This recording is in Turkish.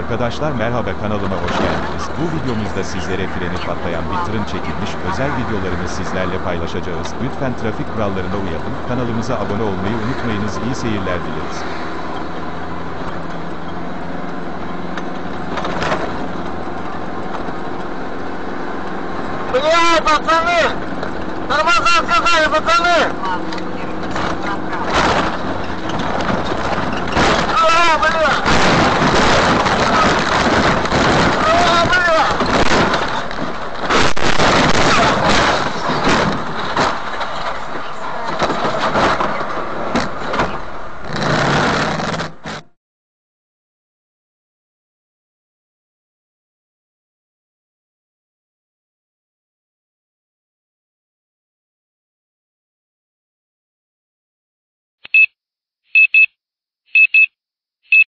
Arkadaşlar merhaba, kanalıma hoş geldiniz. Bu videomuzda sizlere freni patlayan bir tırın çekilmiş özel videolarını sizlerle paylaşacağız. Lütfen trafik kurallarına uyalım. Kanalımıza abone olmayı unutmayınız. İyi seyirler dileriz. Dünya vatanı! Ramazan kazayı vatanı!